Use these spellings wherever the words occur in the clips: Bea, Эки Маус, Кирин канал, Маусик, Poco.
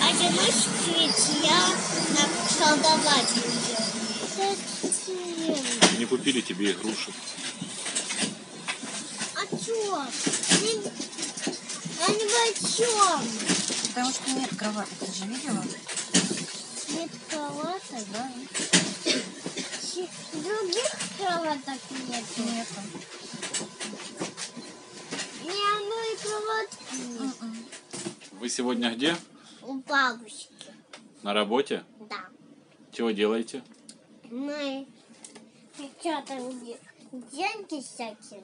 А я мышцу ведь я наколдовать не делаю. Не купили тебе игрушек. А чё? А не о чем? Потому что нет кроваток, ты же видела? Нет кроваток, да? Других кроваток нету. Ни одной кроватки нет. Вы сегодня где? У бабушки. На работе? Да. Чего делаете? Мы печатаем деньги всякие.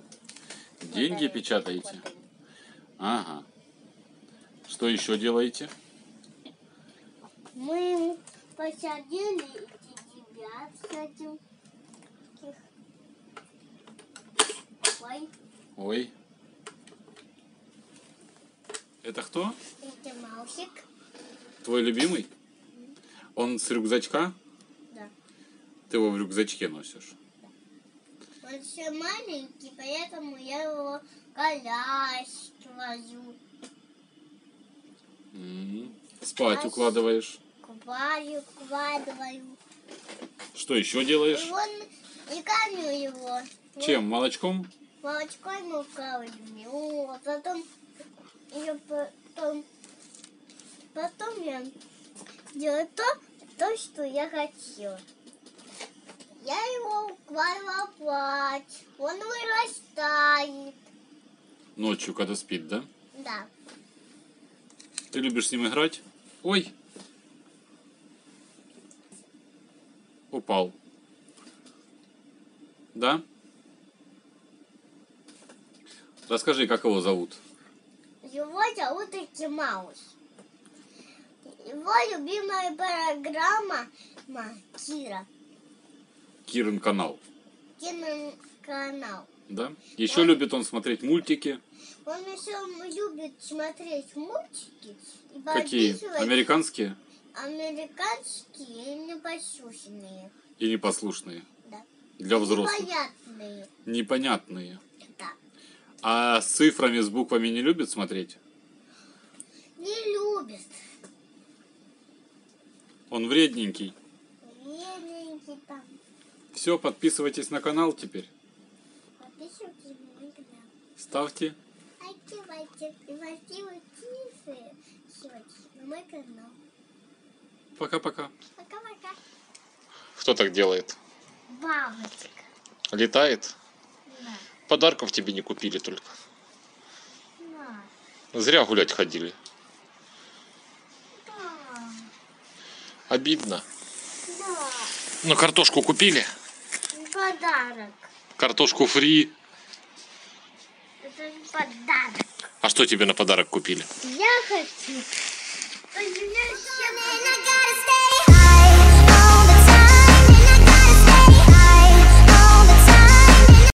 Деньги печатаете? Ага. Что еще делаете? Мы посадили тебя всяких. Ой. Ой. Это кто? Это Маусик. Твой любимый? Он с рюкзачка? Да. Ты его в рюкзачке носишь? Да. Он все маленький, поэтому я его коляску возьму. Спать укладываешь? Укладываю. Что еще делаешь? И кормлю его. Чем? Молочком? Молочком его кормлю. А потом я делаю то, что я хочу. Я его укладываю плать. Он вырастает. Ночью, когда спит, да? Да. Ты любишь с ним играть? Ой! Упал. Да? Расскажи, как его зовут? Его зовут Эки Маус. Его любимая программа Кира. Кирин канал. Кирин канал. Да? Еще он... любит он смотреть мультики. Он еще любит смотреть мультики. И какие? Американские? Американские и непослушные. И непослушные. Да. Для взрослых. Непонятные. Непонятные. Да. А с цифрами, с буквами не любит смотреть? Не любит. Он вредненький. Вредненький там. Все, подписывайтесь на канал теперь. Подписывайтесь на мой канал. Ставьте. Активайте на мой канал. Пока-пока. Пока-пока. Кто так делает? Бабочка. Летает? Да. Подарков тебе не купили только. Да. Зря гулять ходили. Да. Обидно. Да. Но картошку купили? Подарок. Картошку фри. Это не подарок. А что тебе на подарок купили? Я хочу.